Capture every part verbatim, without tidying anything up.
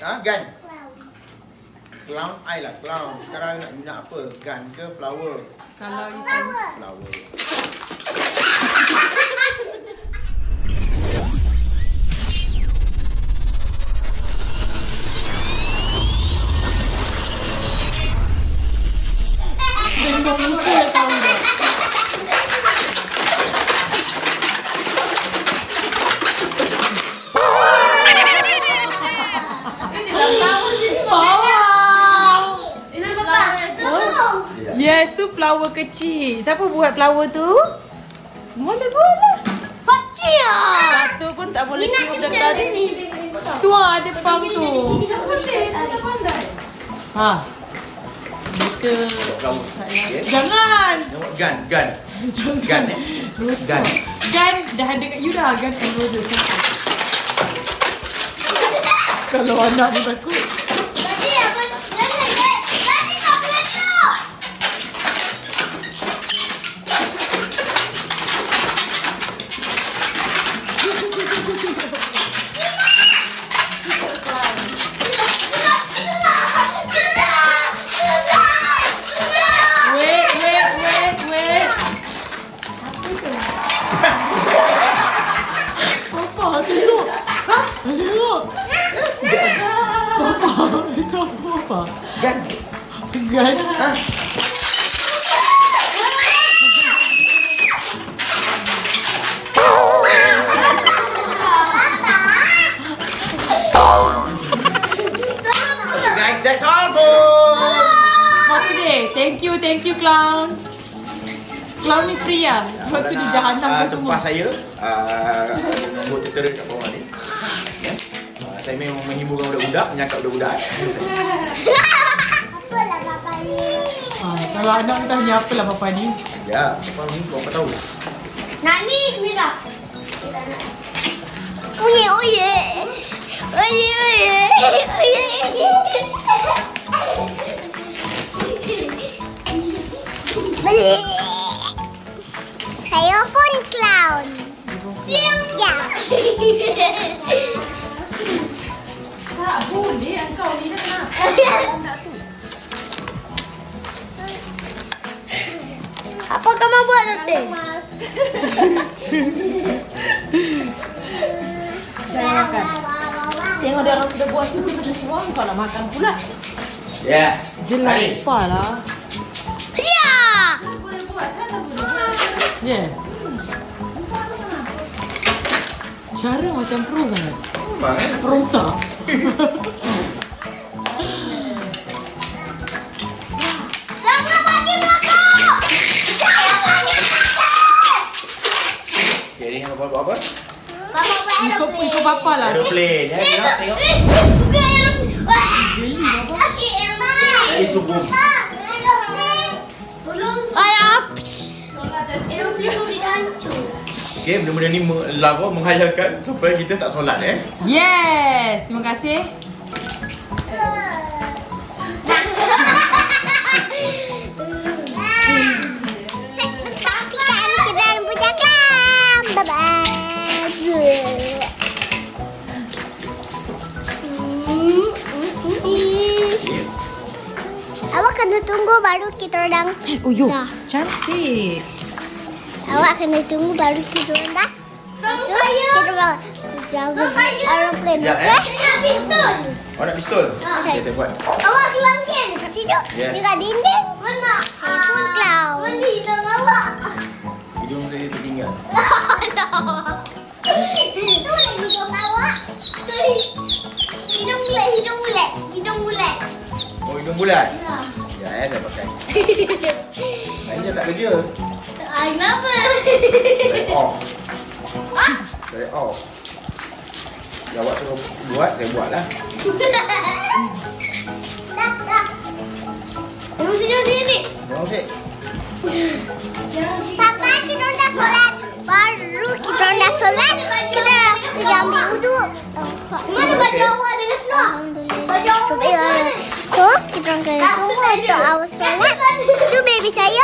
Hah? Gan? Clown. I lah clown. Sekarang nak minat apa? Gan ke flower? Kalau ikan flower. Yes, tu flower kecil. Siapa buat flower tu? Mula-mula. Pakcik lah. Satu pun tak boleh tiup dari tadi. Tu lah, ada pump tu. Tak boleh, saya tak pandai. Ha. Buka. Jangan. Gun, gun. Gun eh. Gun. Gun dah ada kat you dah. Gun and roses. Kalau anak pun takut. Gan? Gan? Ha? So guys, that's all for today. Thank you, thank you clown. Clown ni free lah. Sebab tu dia jahat sampai semua. Tempat saya, nombor tutorial kat bawah ni. Saya memang menghibur budak-budak, menyakap budak-budak. Apalah Papa ni? Ah, kalau anak ni tanya apalah Papa ni? Ya, Papa ni kau apa tahu? Nak ni, Mira. Oye, oye. Oye, oye. Oye, oye. Saya pun clown. Siang. Ya. Tak boleh, engkau ni nak nak tu. Apa kamu buat nanti? Mas. Jangan makan. Tengok dia orang sudah buat cuci macam semua, kau nak makan pula. Ya. Jelek pula. Ya. Saya boleh buat, saya tak boleh buat. Ya. Cara macam pro sangat. Perusak. Jangan bagi makan! Jangan bagi makan! Jadi, nak buat apa? Bapa buat aeroplane. Ikut bapa lah. Aeroplane. Tengok, tengok. Bukan aeroplane. Lagi aeroplane. Lagi subuh. Aeroplane. Tolong. Ayah. Aeroplane boleh hancur. Okay, benda-benda ni lawa menghayalkan supaya kita tak solat eh. Yes, terima kasih. Tapi tak ada kedai punya klam. Bye bye. Awak kena tunggu baru kita orang. Oh yo, cantik. Awak kena tunggu baru tidur dah. Masuk, kita bawa jauh aeroplane, okey? Nak pistol. Oh, nak pistol? Okay, saya buat. Awak kelangkan kat tidur. Dekat dinding. Mana? Saya pun clown. Mana hidung awak? Hidung saya tertinggal. Itu lah hidung awak. Hidung bulat, hidung bulat. Hidung bulat. Oh, hidung bulat? Ya, saya dah pakai. Saya tak kerja. Ay, kenapa? Saya off. Ah? Saya off. Awak suruh buat, saya buatlah. Tak, tak. Terus sini, sini. Terus sini. Sampai kita nak solat. Baru kita nak solat. Kita nak ambil wudu. Mana baju awak dengan seluar? Baju awak mana? So, kita nak tunggu untuk awak solat. Itu baby saya.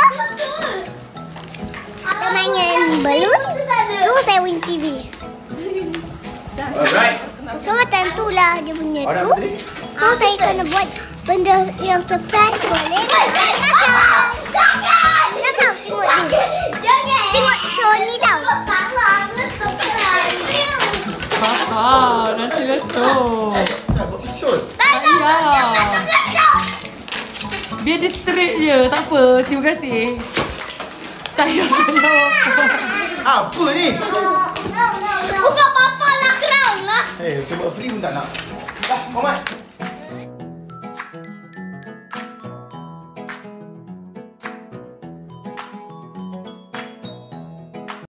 Main balon tu saya win T V. Alright. So time tu lah dia punya tu. So saya kena buat benda yang surprise. Boleh tak? Nak tak tengok ni? Tengok show ni tau. Salah letup kan. Haa, nanti letup. Tak payah. Biar dia straight je, tak apa. Terima kasih. Tak payah apa ni? Bukan papa lah, crown lah. Eh, cuba free pun tak nak. Dah, Muhammad.